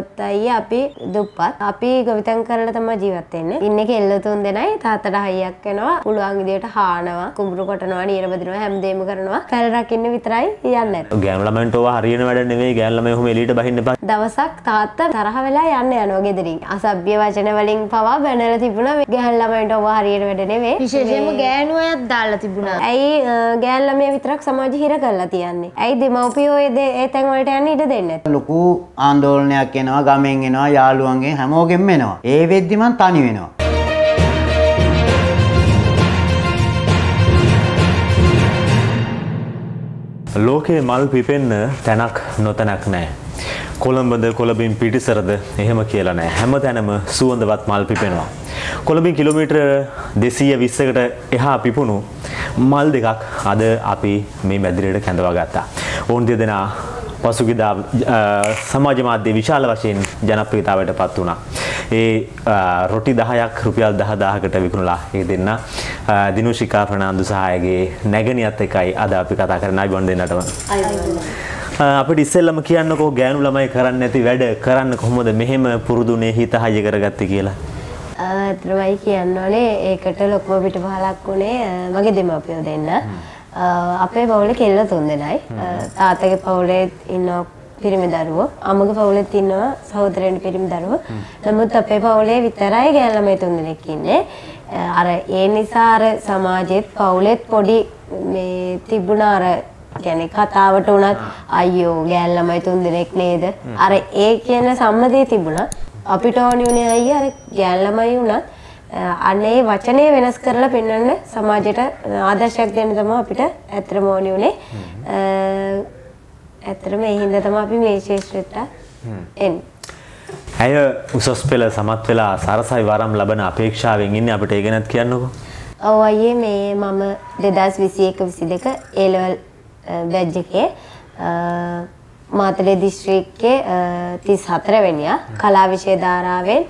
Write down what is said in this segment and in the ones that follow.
ගත්තයි අපි දුප්පත්. අපි ගවිතං කරලා තමයි ජීවත් වෙන්නේ. ඉන්නේ කෙල්ල 3 දෙනයි තාත්තට හයියක් වෙනවා. පුළුවන් විදියට හානවා, කුඹුරු කොටනවා, නියර බදිනවා, හැමදේම කරනවා. පැල රකින්න විතරයි යන්නේ. ගෑනු ළමයින්ට ඕවා හරියන වැඩ නෙමෙයි. ගෑනු ළමයි ඔහොම එළියට බහින්න එපා. දවසක් තාත්තා තරහ වෙලා යන්න යනවා ගෙදරින්. අසභ්‍ය වචන වලින් පවා බැනලා තිබුණා. ගෑනු ළමයින්ට ඕවා හරියන වැඩ නෙමෙයි. විශේෂයෙන්ම ගෑනු අයත් දාලා තිබුණා. ඇයි ගෑනු ළමයා විතරක් සමාජෙ හිර කරලා තියන්නේ? ඇයි දෙමව්පියෝ ඒ තැන් වලට යන්න ඉඩ දෙන්නේ නැත්තේ? ලොකු ආන්දෝලනයක් එනවා, ගමෙන් එනවා, යාළුවන්ගෙන් හැමෝගෙම එනවා. ඒ වෙද්දි මං තනි වෙනවා. ලෝකේ මල් පිපෙන්න තැනක් නොතැනක් නැහැ. කොළඹද කොළඹින් පිටිසරද එහෙම කියලා නැහැ. හැම තැනම සුවඳවත් මල් පිපෙනවා. කොළඹින් කිලෝමීටර් 220කට එහා පිපුණු මල් දෙකක් අද අපි මේ මැදිරියට කැඳවා ගත්තා. ඔවුන් දෙදෙනා පසුගියදා සමාජ මාධ්‍ය විශාල වශයෙන් ජනප්‍රියතාවයට පත් වුණා. ඒ රොටි 10ක් රුපියල් 10000කට විකුණලා ඒ දෙන්න දිනුෂිකා ප්‍රනාන්දු සහායගේ නැගණියත් එකයි අද අපි කතා කරන්නේ අයිබෝන් දෙන්නටම. අපිට ඉස්සෙල්ලම කියන්නකෝ ගෑනු ළමයි කරන්නේ නැති වැඩ කරන්න කොහොමද මෙහෙම පුරුදුනේ හිත හය කරගත්තේ කියලා. අතරමයි කියන්න ඕනේ ඒකට ලොකුම පිටපහලක් උනේ මගේ දෙමාපියෝ දෙන්න. අපේ පවුලේ කෙල්ල 3 දෙනයි. තාත්තගේ පවුලේ ඉන්න පිරිමි දරුවෝ, අම්මගේ පවුලෙත් ඉන්නවා සහෝදරයන් පිරිමි දරුවෝ. නමුත් අපේ පවුලේ විතරයි ගෑනු ළමයි 3 දෙනෙක් ඉන්නේ. අර ඒ නිසා අර සමාජෙත් පවුලෙත් පොඩි මේ තිබුණා අර කියන්නේ කතාවට උනත් අයියෝ ගෑනු ළමයි 3 දෙනෙක් නේද අර ඒ කියන සම්මතිය තිබුණා. අපිට ඕනි උනේ අයියා අර ගෑනු ළමයි උනත් අනේ වචනේ වෙනස් කරලා පෙන්වන්න සමාජයට ආදර්ශයක් දෙන්න තමයි අපිට ඇත්තම ඕනි උනේ. ඇත්තම ඒ හින්දා තමයි අපි මේ ශේෂ්ත්‍රයට එන්නේ. අය උසස් පෙළ සමත් වෙලා සරසවි වරම් ලබන අපේක්ෂාවෙන් ඉන්නේ. අපිට ඒ ගැනත් කියන්නකෝ. ඔව් අයියේ මේ මම 2021 22 A level බැජ් එකේ මාතලේ දිස්ත්‍රික්කයේ 34 වෙනියා කලා විෂය ධාරාවෙන්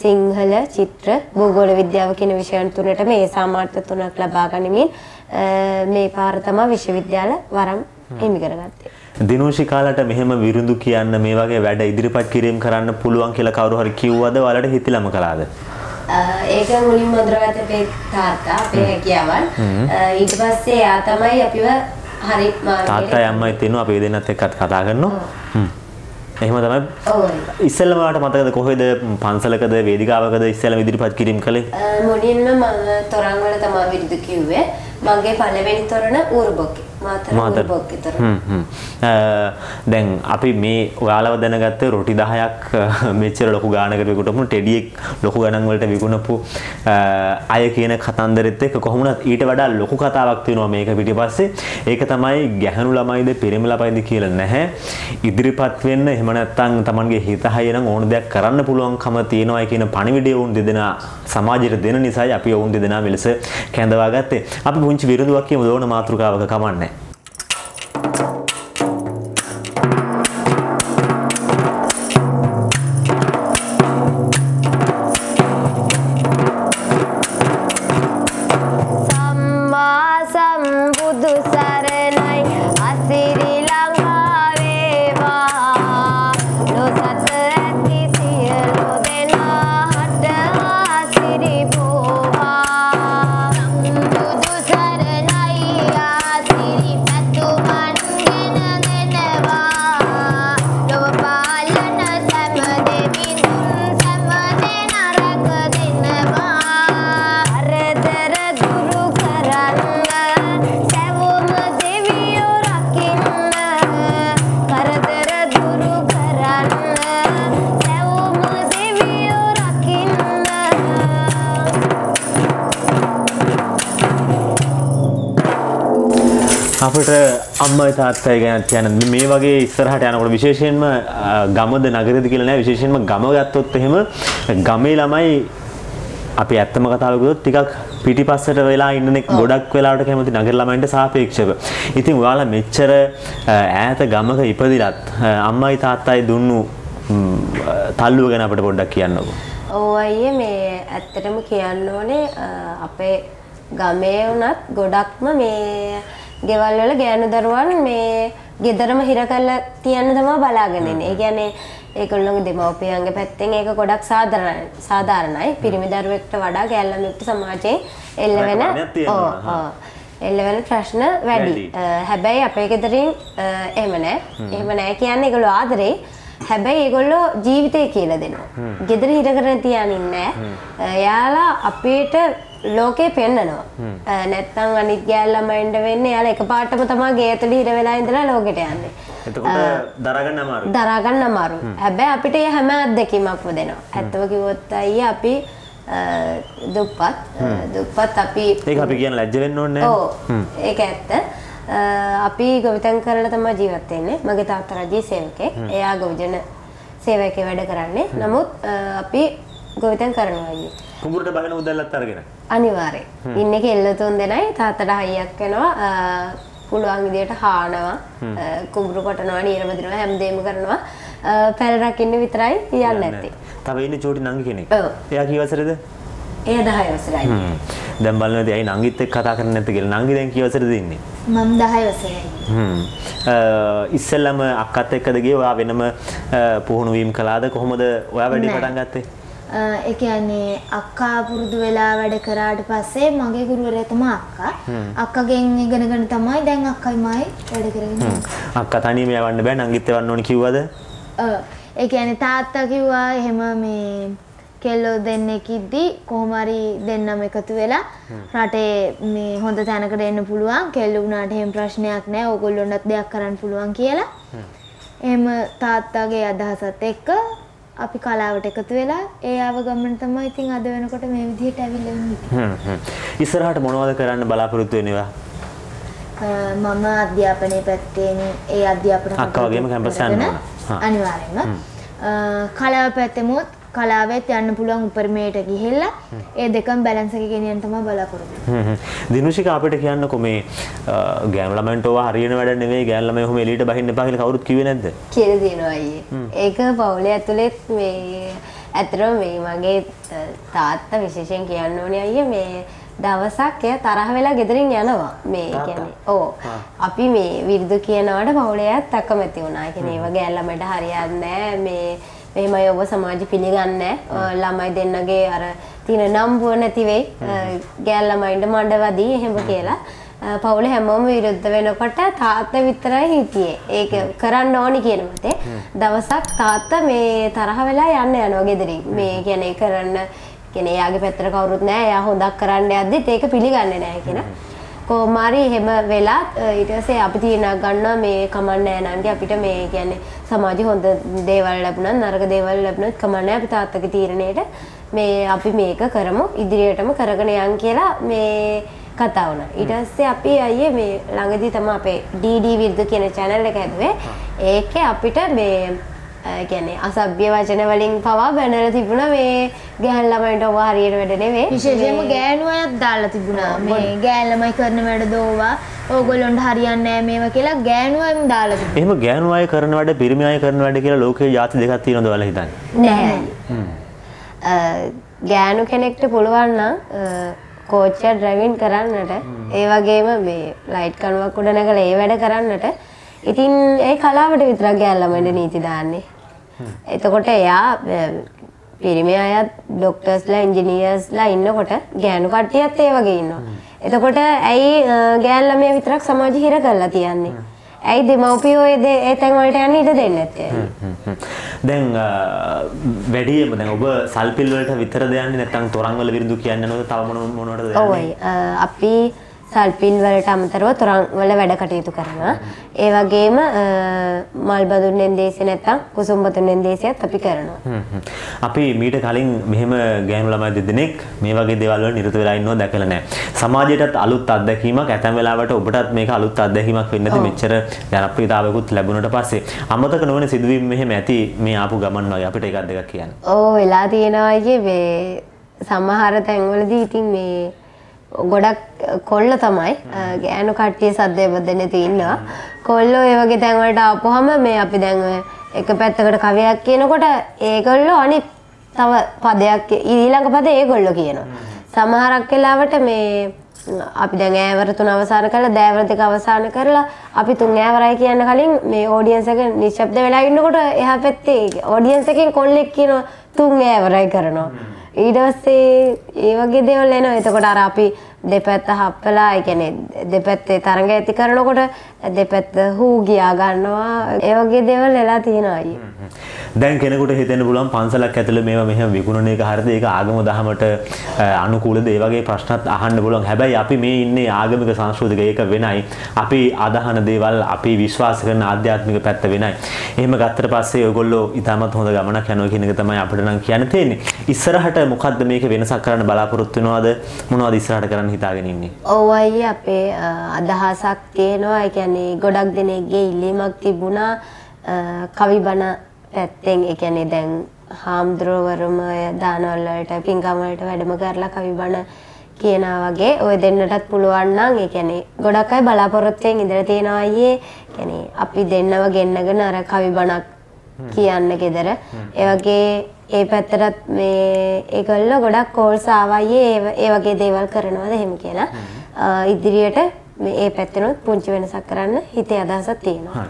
සිංහල චිත්‍ර භූගෝල විද්‍යාව කියන විෂයන් තුනට මේ සාමාර්ථ තුනක් ලබා ගනිමින් මේ පාර තමයි විශ්වවිද්‍යාල වරම් හිමි කරගත්තේ. දිනුෂිකාලට මෙහෙම විරුදු කියන්න මේ වගේ වැඩ ඉදිරිපත් කිරීම කරන්න පුළුවන් කියලා කවුරු හරි කිව්වද? ඔයාලට හිතිලම කළාද? ඒක මුලින්ම අඳුරගත්ත අපේ තාත්තා අපේ හැකියාවල්. ඊට පස්සේ එයා තමයි අපිව හරි මාර්ගයට තාත්තා අම්මයි තිනවා අපි දෙන්නත් එක්කත් කතා කරනවා. එහෙම තමයි. ඔව්. ඉස්සෙල්ලම වට මතකද කොහෙද පන්සලකද වේදිකාවකද ඉස්සෙල්ලම ඉදිරිපත් කිරීම කළේ? මොණින්ම මම තොරන් වල තමයි විරුදු කිව්වේ. මගේ පළවෙනි තොරණ ඌරුබොක්කේ. මාතර ඌරුබොක්කේ තොරණ. දැන් අපි මේ ඔයාලව දැනගත්තේ රොටි 10ක් මෙච්චර ලොකු ගානකට විකුණපු ටෙඩියෙක් ලොකු ගණන් වලට විකුණපු අය කියන කතන්දරෙත් එක්ක කොහොමුණත් ඊට වඩා ලොකු කතාවක් තියෙනවා මේක පිටිපස්සේ. ඒක තමයි ගැහණු ළමයිද පිරිමි ළමයිද කියලා නැහැ. ඉදිරිපත් වෙන්න එහෙම නැත්නම් Tamanගේ හිත හයනම් ඕන දෙයක් කරන්න පුළුවන්කම තියෙනවායි කියන පණිවිඩය වුන් දෙදෙනා සමාජයට දෙන නිසායි අපි වුන් දෙදෙනා මෙලෙස කැඳවා ගත්තේ. අපි පුංචි විරුදුවක් කියමු ඕන මාතෘකාවක කමන්නේ. අපිට අම්මයි තාත්තයි ගැන කියන්නේ මේ වගේ ඉස්සරහට යනකොට විශේෂයෙන්ම ගමද නගරද කියලා නෑ. විශේෂයෙන්ම ගම ගත්තොත් එහෙම ගමේ ළමයි අපි ඇත්තම කතාව කිව්වොත් ටිකක් පිටිපස්සට වෙලා ඉන්නනේ ගොඩක් වෙලාවට කැමති නගර ළමයින්ට සාපේක්ෂව. ඉතින් ඔයාලා මෙච්චර ඈත ගමක ඉපදිලත් අම්මයි තාත්තයි දුන්නු තල්ලුව ගැන අපිට පොඩ්ඩක් කියන්නකෝ. ඔව් අයියේ මේ ඇත්තටම කියන්න ඕනේ අපේ ගමේ වුණත් ගොඩක්ම මේ ගෙවල් වල ගෑනු දරුවන් මේ ගෙදරම හිර කරලා තියන්න තමයි බලාගෙන ඉන්නේ. ඒ කියන්නේ ඒගොල්ලෝගේ දෙමව්පියන්ගේ පැත්තෙන් ඒක ගොඩක් සාධාරණයි. පිරිමි දරුවෙක්ට වඩා ගැල්ලමෙක්ට සමාජයේ එල්ලවෙන ප්‍රශ්න වැඩි. හැබැයි අපේ ගෙදරින් එහෙම නැහැ. එහෙම නැහැ කියන්නේ ඒගොල්ලෝ ආදරේ. හැබැයි ඒගොල්ලෝ ජීවිතේ කියලා දෙනවා. ගෙදර හිර කරගෙන තියානින් නැහැ. එයාලා අපිට ලෝකේ පෙන්නනවා. නැත්තම් අනිත් ගෑල් ළමයින්ට වෙන්නේ එයාලා එකපාරටම තමයි ගේ ඇතුළේ හිර වෙලා ඉඳලා ලෝකෙට යන්නේ. එතකොට දරාගන්න අමාරුයි. දරාගන්න අමාරුයි. හැබැයි අපිට ඒ හැම අත්දැකීමක්ම දෙනවා. ඇත්තම කිව්වොත් අයියා අපි දුප්පත් අපි ඒක අපි කියන ලැජ්ජ වෙන්න ඕනේ නැහැ. ඔව්. ඒක ඇත්ත. අපි ගොවිතැන් කරලා තමයි ජීවත් වෙන්නේ. මගේ තාත්තා රජයේ සේවකයෙක්. එයා ගොවිජන සේවකයෙක් වැඩ කරන්නේ. නමුත් අපි ගොවිතැන් කරනවා අයියේ. කුඹුරට බහින උදැල්ලත් අරගෙන. අනිවාර්යෙන්. ඉන්නේ කෙල්ල 3 දෙනයි තාත්තට හයියක් වෙනවා. පුළුවන් විදියට හානවා. කුඹුරු කොටනවා, නියම දිනවා, හැමදේම කරනවා. පැල රකින්න විතරයි යන්නේ නැත්තේ. තව ඉන්නේ චූටි නංගි කෙනෙක්. ඔව්. එයා කී වසරේද? එයා 10 වසරයි. දැන් බලන්න ඇයි නංගිත් එක්ක කතා කරන්නේ නැත්තේ කියලා. නංගි දැන් කී වසරේද ඉන්නේ? මම 10 වසරයි. ඉස්සෙල්ලාම අක්කත් එක්කද ගියේ ඔයා වෙනම පුහුණු වීම කළාද? කොහොමද ඔයා වැඩි පටන් ගත්තේ? ඒ කියන්නේ අක්කා පුරුදු වෙලා වැඩ කරාට පස්සේ මගේ ගුරුවරයා තමයි අක්කා. අක්කගෙන් ඉගෙනගෙන තමයි දැන් අක්කයි මායි වැඩ කරගෙන ඉන්නේ. අක්කා තනියම යවන්න බෑ නංගිත් එවන්න ඕනේ කිව්වද? ඔව්. ඒ කියන්නේ තාත්තා කිව්වා එහෙම මේ කෙල්ලෝ දෙන්නෙක්දී කොහොම හරි දෙන්නම එකතු වෙලා රටේ මේ හොඳ තැනකට එන්න පුළුවන් කෙල්ලු වුණාට එහෙම ප්‍රශ්නයක් නැහැ ඕගොල්ලොන්ටත් දෙයක් කරන්න පුළුවන් කියලා. එහෙම තාත්තාගේ අදහසත් එක්ක අපි කලාවට එකතු වෙලා ඒ ආවගමන තමයි ඉතින් අද වෙනකොට මේ විදිහට ඇවිල්ලා ඉන්නේ. ඉස්සරහට මොනවද කරන්න බලාපොරොත්තු වෙනවා? මම අධ්‍යාපනයේ පැත්තෙන් ඒ අධ්‍යාපන අක්කා වගේම කැම්පස් යන්න ඕන. අනිවාර්යෙන්ම. කලාව පැත්තෙමුත් කලාවෙත් යන්න පුළුවන් උපරිමයට ගිහිල්ලා ඒ දෙකම බැලන්ස් එක ගෙනියන්න තමයි බලාපොරොත්තු වෙන්නේ. දිනුෂිකා අපිට කියන්නකො මේ ගෑනු ළමයින්ට ඕවා හරියන වැඩ නෙවෙයි ගෑනු ළමයි ඔහොම එළියට බහින්න එපා කියලා කවුරුත් කිව්වේ නැද්ද? කියලා දෙනවා අයියේ. ඒක පවුලේ ඇතුලේ මේ ඇත්තටම මේ මගේ තාත්තා විශේෂයෙන් කියන්න ඕනේ අයියේ මේ දවසක් එයා තරහ වෙලා ගෙදරින් යනවා. මේ කියන්නේ ඕ අපි මේ විරිදු කියනවාට පවුලේ අයත් අකමැති වුණා. ඒ කියන්නේ ඒව ගෑනු ළමයට හරියන්නේ නැහැ මේ මෙහෙමයි ඔබ සමාජෙ පිළිගන්නේ ළමයි දෙන්නගේ අර තින නම්බුව නැති වෙයි ගෑල් ළමයින්ට මඩවදී එහෙම කියලා පවුල හැමෝම විරුද්ධ වෙනකොට තාත්තා විතරයි හිටියේ ඒක කරන්න ඕනි කියන මතේ දවසක් තාත්තා මේ තරහ වෙලා යනවා ගෙදරින් මේ කියන්නේ කරන්න කියන්නේ එයාගේ පැත්තට කවුරුත් නැහැ එයා හොදක් කරන්න යද්දිත් ඒක පිළිගන්නේ නැහැ කියන කොහොමාරි එහෙම වෙලා ඊට පස්සේ අපි තීරණ ගන්නවා මේ කමන්නේ නැණන්ගේ අපිට මේ කියන්නේ සමාජයේ හොඳ දේවල් ලැබුණා නරක දේවල් ලැබුණත් කමන්නේ අපි තාත්තගේ තීරණයට මේ අපි මේක කරමු ඉදිරියටම කරගෙන යන් කියලා මේ කතා වුණා. ඊට පස්සේ අපි අයියේ මේ ළඟදී තමයි අපේ DD විරුද්ධ කියන channel එක හැදුවේ. ඒකේ අපිට මේ කියන්නේ අසභ්‍ය වචන වලින් පවා බැනලා තිබුණා මේ ගෑන් ළමයින්ට ඔවා හරියට වැඩ නෙවෙයි විශේෂයෙන්ම ගෑනු අයත් දාලා තිබුණා මේ ගෑන් ළමයි කරන වැඩ දෝවා ඕගොල්ලොන්ට හරියන්නේ නැහැ මේවා කියලා ගෑනු අයම දාලා තිබුණා. එහෙම ගෑනු අය කරන වැඩ පිරිමි අය කරන වැඩ කියලා ලෝකේ જાති දෙකක් තියෙනවද ඔයාලා හිතන්නේ? නැහැ. ගෑනු කෙනෙක්ට පුළුවන් නම් කෝච්චිය ඩ්‍රයිවින් කරන්නට ඒ වගේම මේ ලයිට් කණුවක් උඩ නැගලා ඒ වැඩ කරන්නට ඉතින් ඒ කලාවට විතරක් ගෑන් ළමයින්ට නීති දාන්නේ. එතකොට එයා පිරිමි අයත් ડોක්ටර්ස්ලා ඉන්ජිනියර්ස්ලා ඉන්නකොට ගෑනු කට්ටියත් ඒ වගේ ඉන්නවා. එතකොට ඇයි ගෑන් ළමයා විතරක් සමාජය හිර කරලා තියන්නේ? ඇයි දෙමව්පියෝ ඒ තැන් වලට යන්න ඉඩ දෙන්නේ නැත්තේ? දැන් වැඩියෙන්ම දැන් ඔබ සල්පිල් වලට විතරද යන්නේ නැත්නම් තොරන් වල විරිදු කියන්නේ නැවත තව මොන වලටද යන්නේ? ඔව්. අපි සල්පිල් වලට අමතරව තොරන් වල වැඩ කටයුතු කරනවා. ඒ වගේම මල්බදුන්ෙන් දේශේ නැත්තම් කුසුම්බතුන්ෙන් දේශයත් අපි කරනවා. අපි මීට කලින් මෙහෙම ගෑනු ළමයි දෙදෙනෙක් මේ වගේ දේවල් වල නිරත වෙලා ඉන්නව දැකලා නැහැ. සමාජයටත් අලුත් අත්දැකීමක් ඇතැම් වෙලාවට ඔබටත් මේක අලුත් අත්දැකීමක් වෙන්නද මෙච්චර ජනප්‍රියතාවයකුත් ලැබුණට පස්සේ අමතක නොවන සිදුවීම් මෙහෙම ඇති මේ ආපු ගමන් වගේ අපිට එකක් දෙකක් කියන්න. ඕ වෙලා තියෙනවා අයියේ මේ සමහර තැන්වලදී ඉතින් මේ ගොඩක් කොල්ල තමයි ගෑනු කට්ටිය සද්දේ බදෙන්නේ තින්නවා කොල්ලෝ ඒ වගේ තැන් වලට ආපුවම මේ අපි දැන් එක පැත්තකට කවියක් කියනකොට ඒගොල්ලෝ අනිත් තව පදයක් ඊළඟ පදේ ඒගොල්ලෝ කියනවා සමහරක් වෙලාවට මේ අපි දැන් ඈවර තුන අවසන් කරලා දෑවර දෙක අවසන් කරලා අපි තුන් ඈවරයි කියන කලින් මේ ඔඩියන්ස් එක නිශ්ශබ්ද වෙලා ඉන්නකොට එහා පැත්තේ ඔඩියන්ස් එකෙන් කොල්ලෙක් කියන තුන් ඈවරයි කරනවා ඊට පස්සේ ඒ වගේ දේවල් එනවා එතකොට අර අපි දෙපැත්ත හප්පලා ඒ කියන්නේ දෙපැත්තේ තරඟ ඇති කරනකොට දෙපැත්ත හූ ගියා ගන්නවා ඒ වගේ දේවල් එලා තියෙනවා අයියේ දැන් කෙනෙකුට හිතෙන්න පුළුවන් පන්සලක් ඇතුළේ මේවා මෙහෙම විකුණන එක හරියද ඒක ආගම දහමට අනුකූලද ඒ වගේ ප්‍රශ්නත් අහන්න බලුවන් හැබැයි අපි මේ ඉන්නේ ආගමික සංස්කෘතික ඒක වෙනයි අපි අදහන දේවල් අපි විශ්වාස කරන ආධ්‍යාත්මික පැත්ත වෙනයි එහෙම ගත්තට පස්සේ ඔයගොල්ලෝ ඊටමත් හොඳ ගමනක් යනවා කියන එක තමයි අපිට නම් කියන්න තියෙන්නේ ඉස්සරහට මොකද්ද මේක වෙනසක් කරන්න බලාපොරොත්තු වෙනවද මොනවද ඉස්සරහට කරන්න හිතාගෙන ඉන්නේ ඔව් අයියේ අපේ අදහසක් තියෙනවා ඒ කියන්නේ ගොඩක් දෙනෙක්ගේ ඉල්ලීමක් තිබුණා කවි බණ පැත්තෙන් ඒ කියන්නේ දැන් හාම්ද්‍රවරම දානවල වලට පින්කම් වලට වැඩම කරලා කවි බණ කියනා වගේ ඔය දෙන්නටත් පුළුවන් නම් ඒ කියන්නේ ගොඩක් අය බලාපොරොත්තුෙන් ඉඳලා තියෙනවා අයියේ කියන්නේ අපි දෙන්නව ගෙන්නගෙන අර කවි බණක් කියන්න ගෙදර ඒ වගේ ඒ පැත්තටත් මේ ඒගොල්ලෝ ගොඩක් කෝල්ස් ආවා අයියේ ඒ වගේ දේවල් කරනවාද එහෙම කියලා ඉදිරියට මේ පැත්තනොත් පුංචි වෙනසක් කරන්න හිතේ අදහසක් තියෙනවා.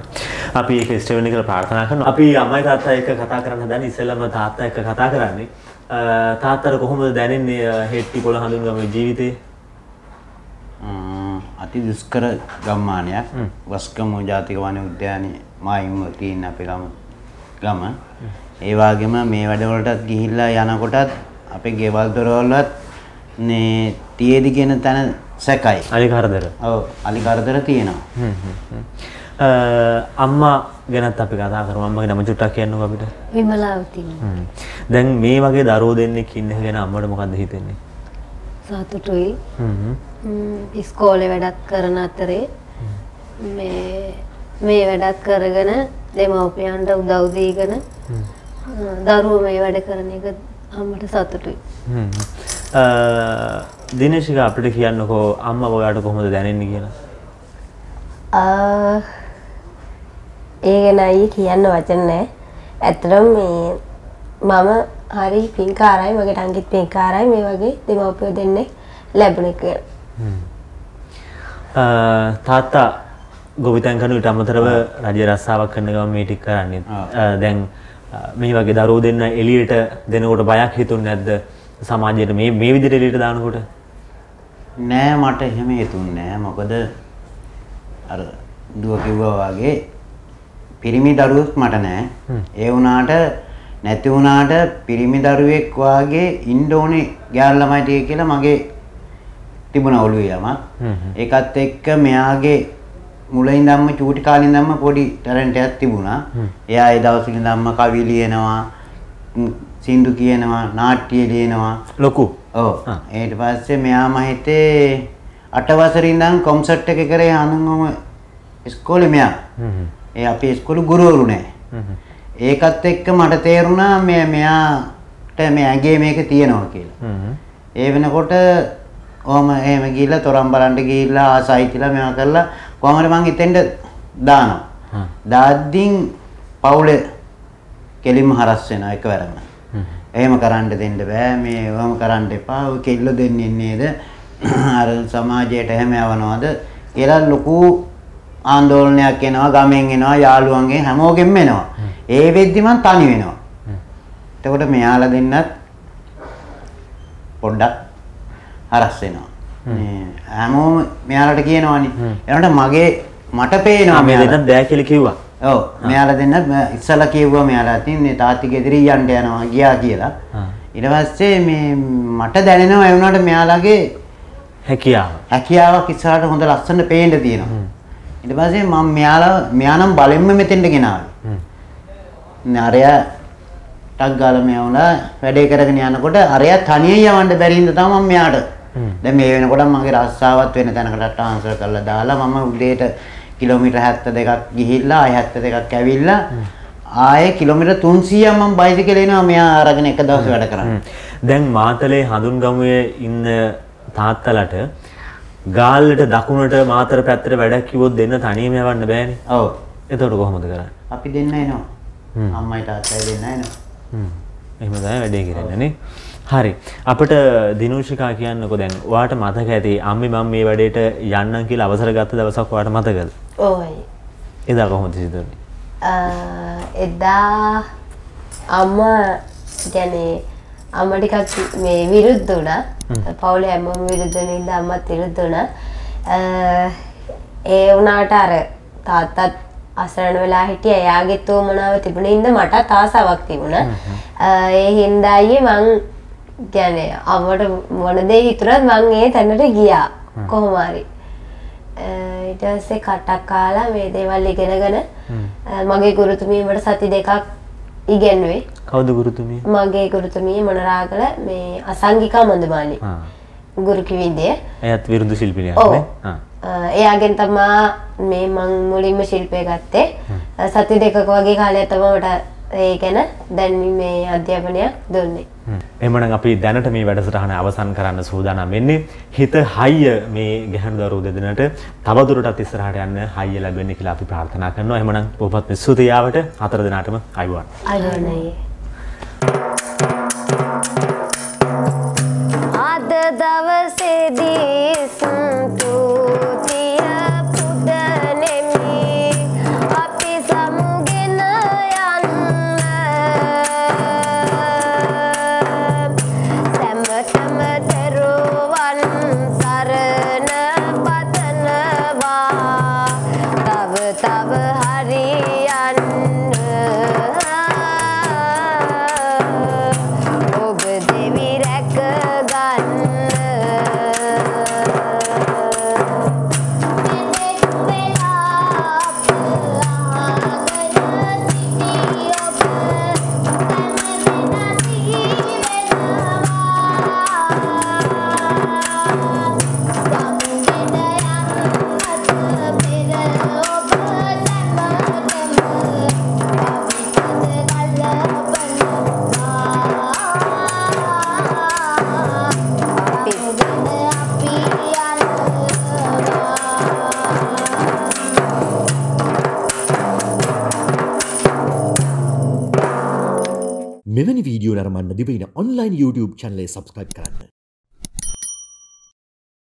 අපි ඒක ඉෂ්ට වෙන්න කියලා ප්‍රාර්ථනා කරනවා. අපි අම්මයි තාත්තා එක්ක කතා කරන්න හදන ඉස්සෙල්ලම තාත්තා එක්ක කතා කරන්නේ. තාත්තට කොහොමද දැනෙන්නේ හෙට්ටි පොළ හඳුන්ගම ජීවිතේ? අති දුෂ්කර ගම්මානයක්. වස්කම ජාතික වන උද්‍යානයේ මායිම තියෙන අපේ ගම. ඒ වගේම මේ වැඩවලටත් ගිහිල්ලා යනකොටත් අපේ ගෙවල් දොරවල්වත් මේ තියේදි කියන තැන සැකයි අලිකාරදර ඔව් අලිකාරදර තියෙනවා අම්මා ගැනත් අපි කතා කරමු අම්මගේ නම චුට්ටක් කියන්නකෝ අපිට විමලාවති දැන් මේ වගේ දරුවෝ දෙන්නෙක් ඉන්න එක ගැන අම්මට මොකද්ද හිතෙන්නේ සතුටුයි ඉස්කෝලේ වැඩක් කරන අතරේ මේ වැඩක් කරගෙන දෙමව්පියන්ට උදව් දීගෙන දරුවෝ මේ වැඩ කරන එක අම්මට සතුටුයි දිනේෂිකා අපිට කියන්නකෝ අම්මා ඔයාලට කොහොමද දැනෙන්නේ කියලා? ඒ ගැන අයියේ කියන්න වචන නැහැ. ඇත්තටම මේ මම හරි පින්කාරයි මගේ ටංගිත් පින්කාරයි මේ වගේ දෙමව්පියෝ දෙන්නේ ලැබුණේ කියලා. තාත්තා ගොවිතැන් කරන විට අමතරව රජ රස්සාවක් කරන ගමන් මේ ටික කරන්නේ. දැන් මේ වගේ දරුවෝ දෙන්න එළියට දෙනකොට බයක් හිතුන්නේ නැද්ද? සමාජයේ මේ විදිහට එළියට දානකොට නෑ මට එහෙම හිතුන්නේ නෑ මොකද අර දුව කිව්වා වගේ පිරිමි දරුවෙක් මට නෑ ඒ වුණාට නැති වුණාට පිරිමි දරුවෙක් වාගේ ඉන්න ඕනේ ගෑල් ළමයි ටික කියලා මගේ තිබුණ ඔළුවේ යමක් ඒකත් එක්ක මෙයාගේ මුලින්දම්ම චූටි කාලින්දම්ම පොඩි ටැලන්ට් එකක් තිබුණා එයා ඒ දවස්වල ඉඳන්ම කවි ලියනවා සින්දු කියනවා නාට්‍ය ලියනවා ලොකු ඔව් ඊට පස්සේ මෙයා මම හිතේ 8 වසරින් ඉඳන් කොන්සර්ට් එක කරේ ආනන්දම ඉස්කෝලේ මෙයා ඒ අපේ ඉස්කෝලේ ගුරුවරු නෑ ඒකත් එක්ක මට තේරුණා මෙයාට මේ ඇගේ මේක තියෙනවා කියලා ඒ වෙනකොට කොහම එහෙම ගිහිල්ලා තොරන් බලන්න ගිහිල්ලා ආසයි කියලා මෙයා කරලා කොහමද මං හිතෙන්ද දානවා දාද්දින් පවුලේ කෙලින්ම හරස් වෙනවා එකවරම එහෙම කරන්න දෙන්න බෑ මේ වම කරන්න එපා ඔය කෙල්ල දෙන්නේ නේද අර සමාජයට හැම යවනවද කියලා ලොකු ආందోලනයක් එනවා ගමෙන් එනවා යාළුවන්ගෙන් හැමෝගෙම එනවා ඒ වෙද්දි මං තනි වෙනවා එතකොට මෙයාලා දෙන්නත් පොඩ්ඩක් හරස් වෙනවා මේ හැමෝම මෙයාලට කියනවනේ එනකොට මට පේනවා මේ දෙන්නත් බෑ කියලා කිව්වා ඔව් මෙයාලා දෙන්න ඉස්සලා කියුවා මෙයාලා තින්නේ තාත්ති ගෙදර යන්න යනවා ගියා කියලා. ඊට පස්සේ මේ මට දැනෙනවා ඒ වුණාට මෙයාලාගේ හැකියාවක් ඉස්සරහට හොඳ ලස්සන පේන්න තියෙනවා. ඊට පස්සේ මම මෙයානම් බලෙන්ම මෙතෙන්ට ගෙනාවේ. අරයාටක් ගාලා මෙයා වුණා වැඩේ කරගෙන යනකොට අරයා තනියෙන් යවන්න බැරි හින්දා තමයි මම මෙයාට. දැන් මේ වෙනකොට මගේ රස්සාවත් වෙන තැනකට ට්‍රාන්ස්ෆර් කරලා දාලා මම උඩේට කිලෝමීටර් 72ක් ගිහිල්ලා 72ක් ඇවිල්ලා ආයේ කිලෝමීටර් 300ක් මම බයිසිකල් එනවා මෙයා අරගෙන එක දවසේ වැඩ කරන්නේ. දැන් මාතලේ හඳුන්ගමුවේ ඉන්න තාත්තලට ගාල්ලට දකුණට මාතර පැත්තට වැඩක් කිව්වොත් දෙන්න තනියම යවන්න බෑනේ. ඔව්. එතකොට කොහොමද කරන්නේ? අපි දෙන්න එනවා. අම්මයි තාත්තයි දෙන්න එනවා. එහෙම තමයි වැඩේ කරන්නේ නේ. hari අපට දිනුෂිකා කියන්නකෝ දැන් ඔයාට මතක ඇති අම්මේ මම මේ වැඩේට යන්නම් කියලා අවසර ගත්ත දවසක් ඔයාට මතකද? ඔව්. එදා කොහොමද සිදුවන්නේ? එදා අම්මා කියන්නේ අම්මා ටිකක් මේ විරුද්ධ වුණා. පවුලේ හැමෝම විරුද්ධ වෙනින්ද අම්මත් විරුද්ධ වුණා. ඒ වුණාට අර තාත්තත් අසරණ වෙලා හිටියා. එයාගේ තෝමනාව තිබුණේ ඉඳ මටත් ආසාවක් තිබුණා. ඒ හින්දා අයියේ මං කියන්නේ අපට මොන දේ හිතුණත් මං ඒ තැනට ගියා කොහොම හරි. ඊට පස්සේ කටක් කාලා මේ දේවල් ඉගෙනගෙන මගේ ගුරුතුමිය මට සති දෙකක් ඉගෙනුවේ. කවුද ගුරුතුමිය? මගේ ගුරුතුමිය මොනරාගල මේ අසංගිකා මන්දමාලි. ගුරු කිවිදේ. එයාත් විරුද්ධ ශිල්පිනියක් නේ. එයාගෙන් තමයි මේ මං මුලින්ම ශිල්පය ගත්තේ. සති දෙකක වගේ කාලයක් තමයි මට ඒ ගැන දැන් මේ අධ්‍යාපනයක් දුන්නේ. එහෙනම් අපි දැනට මේ වැඩසටහන අවසන් කරන්න සූදානම් වෙන්නේ. හිත හයිය මේ ගැහණු දරුවෝ දෙදෙනාට තවදුරටත් ඉස්සරහට යන්න හයිය ලැබෙන්න කියලා අපි ප්‍රාර්ථනා කරනවා. එහෙනම් පොපත් සුතියාවට හතර දෙනාටම අයුවන්. අයුවනේ. අද දවසේදී සුතිය මෙවැනි වීඩියෝ නරඹන්න දිවයින ඔන්ලයින් YouTube channel එක subscribe කරන්න.